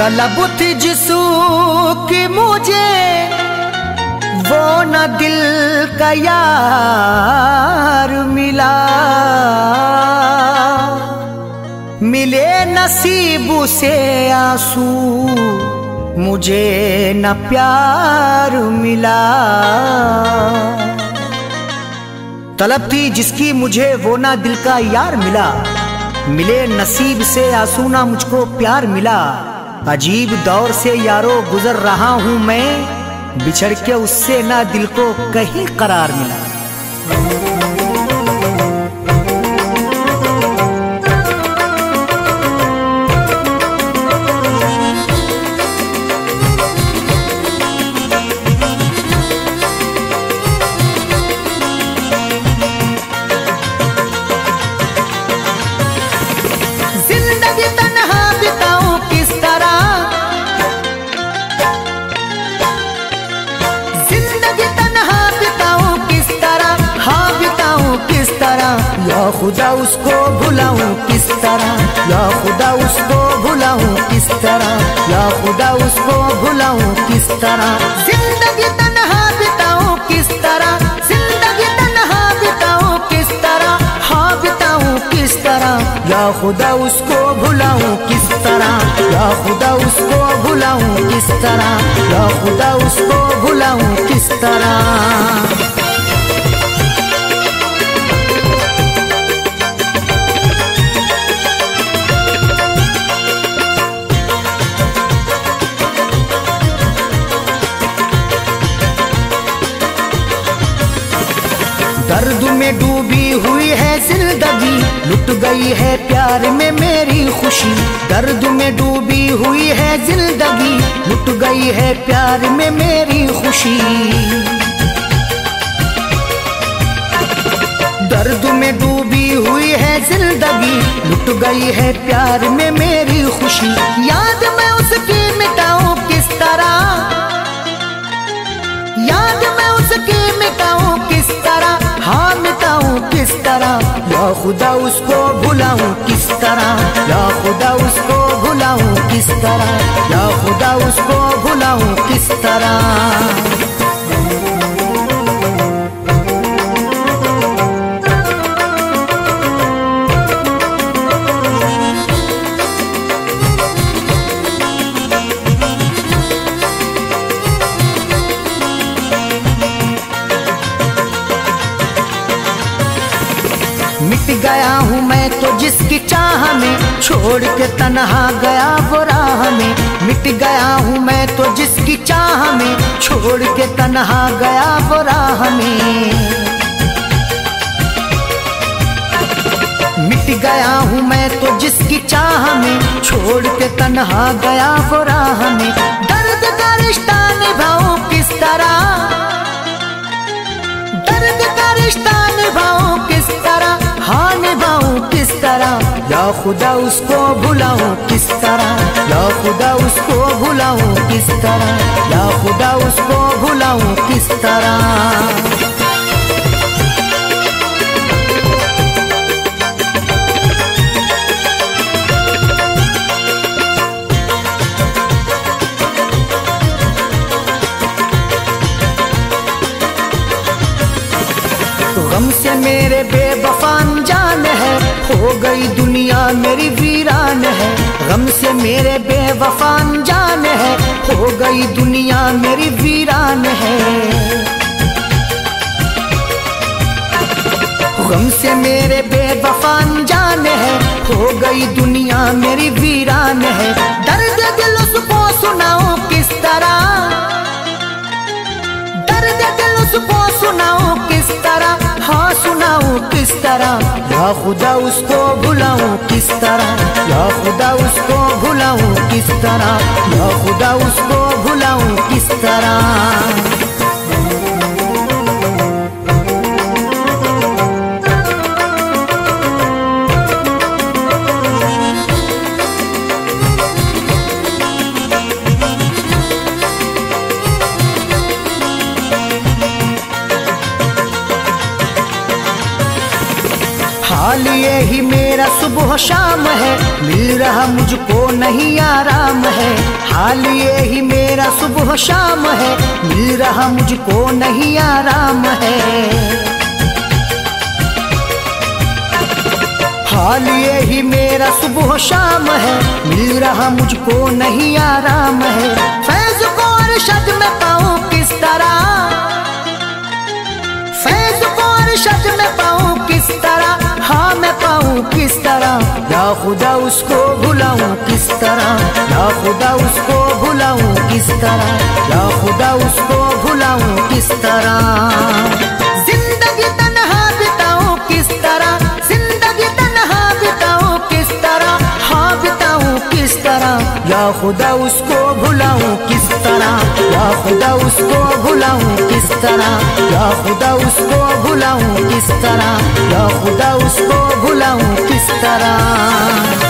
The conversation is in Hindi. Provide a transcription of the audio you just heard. तलब थी जिसू की मुझे वो न दिल का यार मिला, मिले नसीब से आंसू मुझे न प्यार मिला। तलब थी जिसकी मुझे वो ना दिल का यार मिला, मिले नसीब से आंसू ना मुझको प्यार मिला। अजीब दौर से यारो गुजर रहा हूँ मैं, बिछड़ के उससे ना दिल को कहीं करार मिला। या खुदा उसको भुलाऊं किस तरह, या खुदा उसको भुलाऊं किस तरह, या खुदा उसको भुलाऊं किस तरह। जिंदगी तन्हा बिताऊं किस तरह, जिंदगी तन्हा बिताऊं किस तरह, हाँ बिताऊं किस तरह। या खुदा उसको भुलाऊं किस तरह, या खुदा उसको भुलाऊं किस तरह, या खुदा उसको भुलाऊं किस तरह। दर्द में डूबी हुई है जिंदगी, लुट गई है प्यार में मेरी खुशी। दर्द में डूबी हुई है जिंदगी, लुट गई है प्यार में मेरी खुशी। दर्द में डूबी हुई है जिंदगी, लुट गई है प्यार में मेरी खुशी। याद मैं उसकी मिटाऊं किस तरह, याद मैं उसकी मिटाऊं किस तरह, हाँ मिटाऊं किस तरह। या खुदा उसको भुलाऊं किस तरह, या खुदा उसको भुलाऊं किस तरह, या खुदा उसको भुलाऊं किस तरह। गया हूँ मैं तो जिसकी चाह में, छोड़ के तन्हा गया वो राह में। मिट गया हूँ मैं तो जिसकी चाह में, छोड़ के तन्हा गया वो राह में। मिट गया हूँ मैं तो जिसकी चाह में, छोड़ के तन्हा गया वो राह में। दर्द का रिश्ता निभाऊं किस तरह, दर्द का रिश्ता निभाऊं किस तरह, हाँ निभाऊं किस तरह। या खुदा उसको भुलाऊं किस तरह, या खुदा उसको भुलाऊं किस तरह, या खुदा उसको भुलाऊं किस तरह। गम से मेरे बेवफा अनजान है, हो गई दुनिया मेरी वीरान है। गम से मेरे बेवफा अनजान है, हो गई दुनिया मेरी वीरान है। गम से मेरे बेवफा अनजान है, हो गई दुनिया मेरी वीरान है। दर्द दिल उसको सुनाऊं किस तरह, दर्द दिल उसको सुनाऊं किस तरह, हाँ सुनाऊं किस तरह। या खुदा उसको भुलाऊं किस तरह, या खुदा उसको भुलाऊं किस तरह, या खुदा उसको भुलाऊं किस तरह। सवाल ये ही मेरा सुबह शाम है, मिल रहा मुझको नहीं आराम है। हाल ये ही मेरा सुबह शाम है, मिल रहा मुझको नहीं आराम है। हाल ये ही मेरा सुबह शाम है, मिल रहा मुझको नहीं आराम है। फैज को अरशद में पाऊं किस तरह, फैज को अरशद में पाऊं किस तरह, हाँ मैं पाऊं किस तरह, या खुदा उसको भुलाऊं किस तरह, या खुदा उसको भुलाऊं किस तरह, या खुदा उसको भुलाऊं किस तरह। या खुदा उसको भुलाऊं किस तरह, या खुदा उसको भुलाऊं किस तरह, या खुदा उसको भुलाऊं किस तरह, या खुदा उसको भुलाऊं किस तरह।